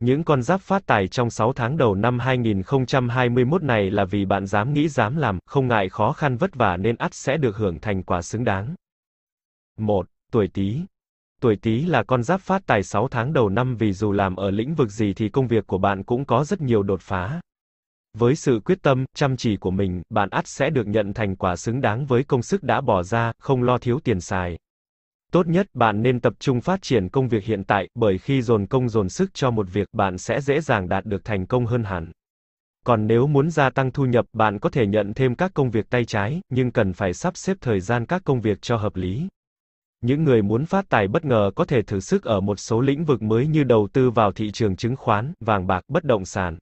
Những con giáp phát tài trong 6 tháng đầu năm 2021 này là vì bạn dám nghĩ dám làm, không ngại khó khăn vất vả nên ắt sẽ được hưởng thành quả xứng đáng. 1. Tuổi Tý. Tuổi Tý là con giáp phát tài 6 tháng đầu năm vì dù làm ở lĩnh vực gì thì công việc của bạn cũng có rất nhiều đột phá. Với sự quyết tâm, chăm chỉ của mình, bạn ắt sẽ được nhận thành quả xứng đáng với công sức đã bỏ ra, không lo thiếu tiền xài. Tốt nhất, bạn nên tập trung phát triển công việc hiện tại, bởi khi dồn công dồn sức cho một việc, bạn sẽ dễ dàng đạt được thành công hơn hẳn. Còn nếu muốn gia tăng thu nhập, bạn có thể nhận thêm các công việc tay trái, nhưng cần phải sắp xếp thời gian các công việc cho hợp lý. Những người muốn phát tài bất ngờ có thể thử sức ở một số lĩnh vực mới như đầu tư vào thị trường chứng khoán, vàng bạc, bất động sản.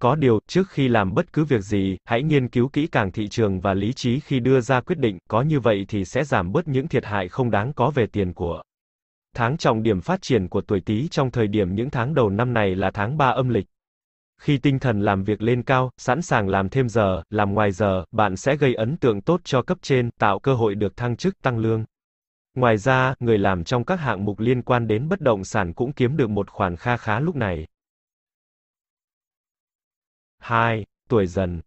Có điều, trước khi làm bất cứ việc gì, hãy nghiên cứu kỹ càng thị trường và lý trí khi đưa ra quyết định, có như vậy thì sẽ giảm bớt những thiệt hại không đáng có về tiền của. Tháng trọng điểm phát triển của tuổi Tý trong thời điểm những tháng đầu năm này là tháng 3 âm lịch. Khi tinh thần làm việc lên cao, sẵn sàng làm thêm giờ, làm ngoài giờ, bạn sẽ gây ấn tượng tốt cho cấp trên, tạo cơ hội được thăng chức, tăng lương. Ngoài ra, người làm trong các hạng mục liên quan đến bất động sản cũng kiếm được một khoản kha khá lúc này. 2. Tuổi Dần.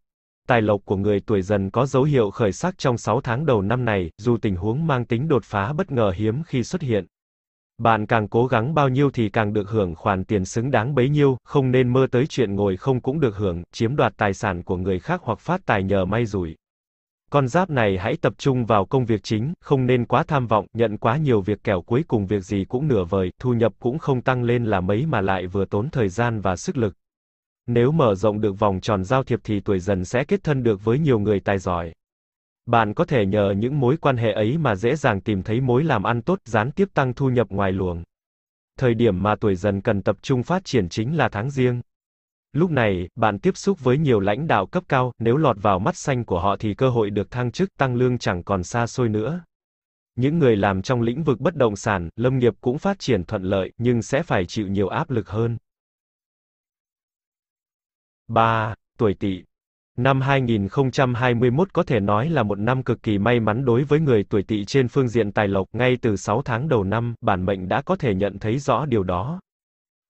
Tài lộc của người tuổi Dần có dấu hiệu khởi sắc trong 6 tháng đầu năm này, dù tình huống mang tính đột phá bất ngờ hiếm khi xuất hiện. Bạn càng cố gắng bao nhiêu thì càng được hưởng khoản tiền xứng đáng bấy nhiêu, không nên mơ tới chuyện ngồi không cũng được hưởng, chiếm đoạt tài sản của người khác hoặc phát tài nhờ may rủi. Con giáp này hãy tập trung vào công việc chính, không nên quá tham vọng, nhận quá nhiều việc kẻo cuối cùng việc gì cũng nửa vời, thu nhập cũng không tăng lên là mấy mà lại vừa tốn thời gian và sức lực. Nếu mở rộng được vòng tròn giao thiệp thì tuổi Dần sẽ kết thân được với nhiều người tài giỏi. Bạn có thể nhờ những mối quan hệ ấy mà dễ dàng tìm thấy mối làm ăn tốt, gián tiếp tăng thu nhập ngoài luồng. Thời điểm mà tuổi Dần cần tập trung phát triển chính là tháng Giêng. Lúc này, bạn tiếp xúc với nhiều lãnh đạo cấp cao, nếu lọt vào mắt xanh của họ thì cơ hội được thăng chức, tăng lương chẳng còn xa xôi nữa. Những người làm trong lĩnh vực bất động sản, lâm nghiệp cũng phát triển thuận lợi, nhưng sẽ phải chịu nhiều áp lực hơn. 3. Tuổi Tỵ. Năm 2021 có thể nói là một năm cực kỳ may mắn đối với người tuổi Tỵ trên phương diện tài lộc, ngay từ 6 tháng đầu năm, bản mệnh đã có thể nhận thấy rõ điều đó.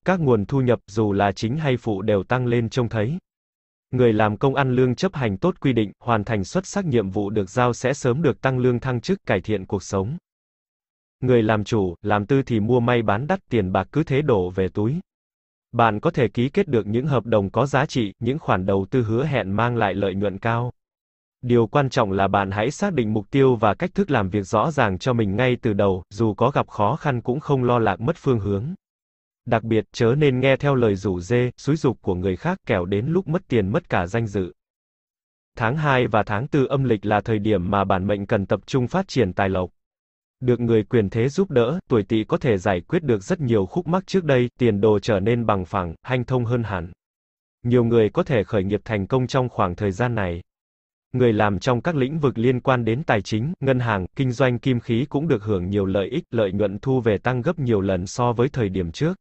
Các nguồn thu nhập, dù là chính hay phụ đều tăng lên trông thấy. Người làm công ăn lương chấp hành tốt quy định, hoàn thành xuất sắc nhiệm vụ được giao sẽ sớm được tăng lương thăng chức, cải thiện cuộc sống. Người làm chủ, làm tư thì mua may bán đắt, tiền bạc cứ thế đổ về túi. Bạn có thể ký kết được những hợp đồng có giá trị, những khoản đầu tư hứa hẹn mang lại lợi nhuận cao. Điều quan trọng là bạn hãy xác định mục tiêu và cách thức làm việc rõ ràng cho mình ngay từ đầu, dù có gặp khó khăn cũng không lo lạc mất phương hướng. Đặc biệt, chớ nên nghe theo lời rủ rê, xúi giục của người khác kẻo đến lúc mất tiền mất cả danh dự. Tháng 2 và tháng 4 âm lịch là thời điểm mà bản mệnh cần tập trung phát triển tài lộc. Được người quyền thế giúp đỡ, tuổi Tỵ có thể giải quyết được rất nhiều khúc mắc trước đây, tiền đồ trở nên bằng phẳng, hanh thông hơn hẳn. Nhiều người có thể khởi nghiệp thành công trong khoảng thời gian này. Người làm trong các lĩnh vực liên quan đến tài chính, ngân hàng, kinh doanh kim khí cũng được hưởng nhiều lợi ích, lợi nhuận thu về tăng gấp nhiều lần so với thời điểm trước.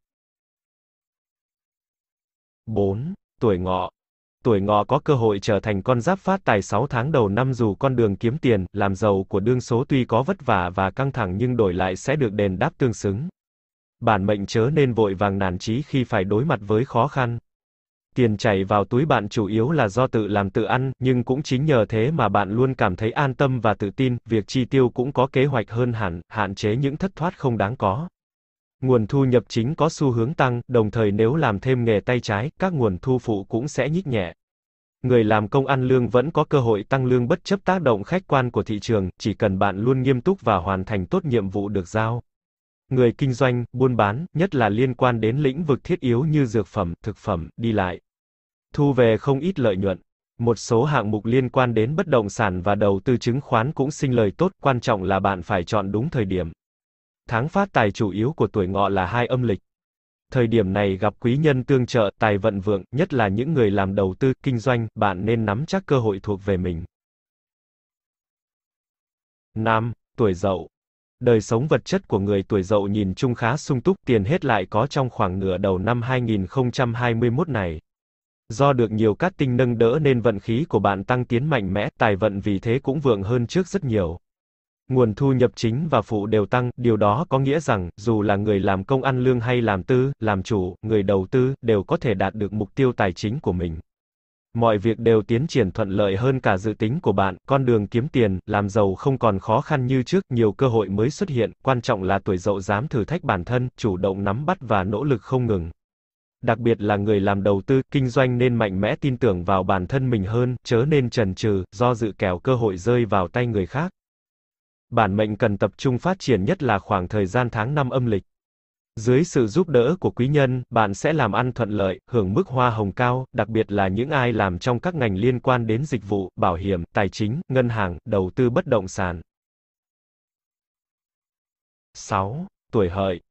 4. Tuổi Ngọ. Tuổi Ngọ có cơ hội trở thành con giáp phát tài 6 tháng đầu năm, dù con đường kiếm tiền, làm giàu của đương số tuy có vất vả và căng thẳng nhưng đổi lại sẽ được đền đáp tương xứng. Bản mệnh chớ nên vội vàng nản chí khi phải đối mặt với khó khăn. Tiền chảy vào túi bạn chủ yếu là do tự làm tự ăn, nhưng cũng chính nhờ thế mà bạn luôn cảm thấy an tâm và tự tin, việc chi tiêu cũng có kế hoạch hơn hẳn, hạn chế những thất thoát không đáng có. Nguồn thu nhập chính có xu hướng tăng, đồng thời nếu làm thêm nghề tay trái, các nguồn thu phụ cũng sẽ nhích nhẹ. Người làm công ăn lương vẫn có cơ hội tăng lương bất chấp tác động khách quan của thị trường, chỉ cần bạn luôn nghiêm túc và hoàn thành tốt nhiệm vụ được giao. Người kinh doanh, buôn bán, nhất là liên quan đến lĩnh vực thiết yếu như dược phẩm, thực phẩm, đi lại, thu về không ít lợi nhuận. Một số hạng mục liên quan đến bất động sản và đầu tư chứng khoán cũng sinh lời tốt, quan trọng là bạn phải chọn đúng thời điểm. Tháng phát tài chủ yếu của tuổi Ngọ là 2 âm lịch. Thời điểm này gặp quý nhân tương trợ, tài vận vượng, nhất là những người làm đầu tư, kinh doanh, bạn nên nắm chắc cơ hội thuộc về mình. 5. Tuổi Dậu. Đời sống vật chất của người tuổi Dậu nhìn chung khá sung túc, tiền hết lại có trong khoảng nửa đầu năm 2021 này. Do được nhiều cát tinh nâng đỡ nên vận khí của bạn tăng tiến mạnh mẽ, tài vận vì thế cũng vượng hơn trước rất nhiều. Nguồn thu nhập chính và phụ đều tăng, điều đó có nghĩa rằng, dù là người làm công ăn lương hay làm tư, làm chủ, người đầu tư, đều có thể đạt được mục tiêu tài chính của mình. Mọi việc đều tiến triển thuận lợi hơn cả dự tính của bạn, con đường kiếm tiền, làm giàu không còn khó khăn như trước, nhiều cơ hội mới xuất hiện, quan trọng là tuổi dậu dám thử thách bản thân, chủ động nắm bắt và nỗ lực không ngừng. Đặc biệt là người làm đầu tư, kinh doanh nên mạnh mẽ tin tưởng vào bản thân mình hơn, chớ nên chần chừ, do dự kẻo cơ hội rơi vào tay người khác. Bản mệnh cần tập trung phát triển nhất là khoảng thời gian tháng 5 âm lịch. Dưới sự giúp đỡ của quý nhân, bạn sẽ làm ăn thuận lợi, hưởng mức hoa hồng cao, đặc biệt là những ai làm trong các ngành liên quan đến dịch vụ, bảo hiểm, tài chính, ngân hàng, đầu tư bất động sản. 6. Tuổi Hợi.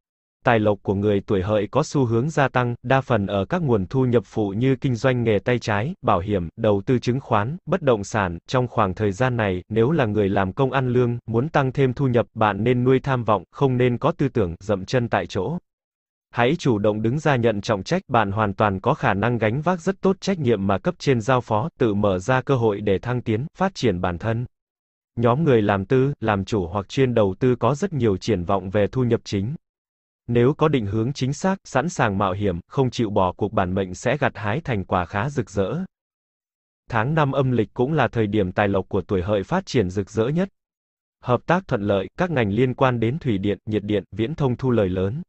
Tài lộc của người tuổi Hợi có xu hướng gia tăng, đa phần ở các nguồn thu nhập phụ như kinh doanh nghề tay trái, bảo hiểm, đầu tư chứng khoán, bất động sản. Trong khoảng thời gian này, nếu là người làm công ăn lương, muốn tăng thêm thu nhập, bạn nên nuôi tham vọng, không nên có tư tưởng dậm chân tại chỗ. Hãy chủ động đứng ra nhận trọng trách, bạn hoàn toàn có khả năng gánh vác rất tốt trách nhiệm mà cấp trên giao phó, tự mở ra cơ hội để thăng tiến, phát triển bản thân. Nhóm người làm tư, làm chủ hoặc chuyên đầu tư có rất nhiều triển vọng về thu nhập chính. Nếu có định hướng chính xác, sẵn sàng mạo hiểm, không chịu bỏ cuộc, bản mệnh sẽ gặt hái thành quả khá rực rỡ. Tháng 5 âm lịch cũng là thời điểm tài lộc của tuổi Hợi phát triển rực rỡ nhất. Hợp tác thuận lợi, các ngành liên quan đến thủy điện, nhiệt điện, viễn thông thu lời lớn.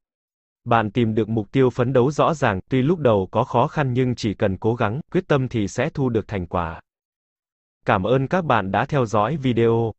Bạn tìm được mục tiêu phấn đấu rõ ràng, tuy lúc đầu có khó khăn nhưng chỉ cần cố gắng, quyết tâm thì sẽ thu được thành quả. Cảm ơn các bạn đã theo dõi video.